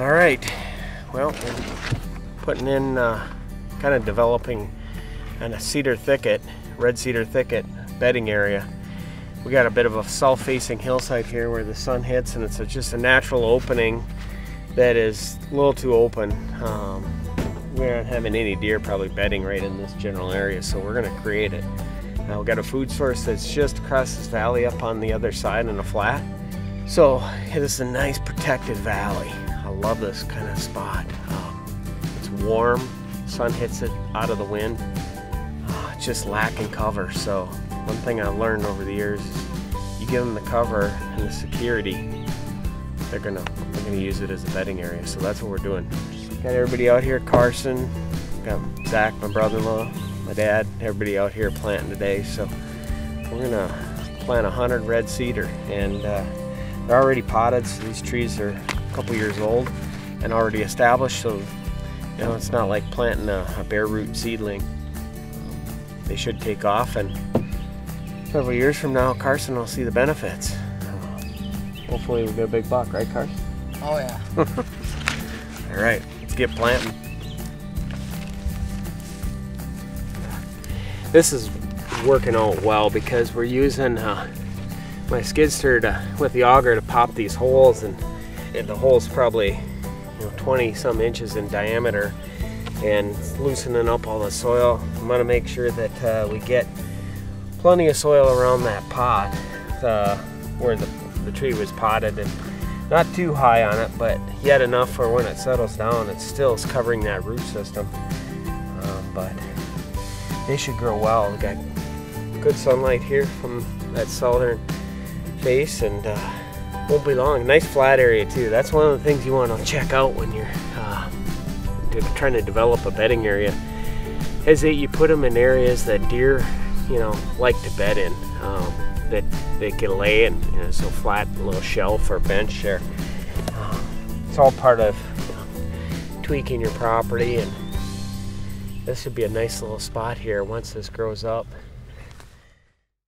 Alright, well, we're putting in, kind of developing a cedar thicket, red cedar thicket bedding area. We got a bit of a south-facing hillside here where the sun hits, and it's just a natural opening that is a little too open. We aren't having any deer probably bedding right in this general area, so we're going to create it. Now we've got a food source that's just across this valley up on the other side in a flat. So this is a nice protected valley. I love this kind of spot. It's warm, sun hits it out of the wind. It's just lacking cover, so one thing I learned over the years is you give them the cover and the security, they're gonna use it as a bedding area. So that's what we're doing. Got everybody out here, Carson, got Zach, my brother-in-law, my dad, everybody out here planting today. So we're gonna plant 100 red cedar, and they're already potted, so these trees are a couple years old and already established, so you know, it's not like planting a bare root seedling. They should take off, and several years from now Carson will see the benefits. Hopefully we'll get a big buck, right Carson? Oh yeah. All right, let's get planting. This is working out well because we're using my skid steer with the auger to pop these holes, and the hole's probably 20 some inches in diameter, and it's loosening up all the soil. I'm gonna make sure that we get plenty of soil around that pot where the tree was potted, and not too high on it, but yet enough for when it settles down, it still is covering that root system. But they should grow well. We got good sunlight here from that southern face, and won't be long. Nice flat area too. That's one of the things you want to check out when you're trying to develop a bedding area, is that you put them in areas that deer, like to bed in. That they can lay in, so flat little shelf or bench there. It's all part of tweaking your property, and this would be a nice little spot here once this grows up.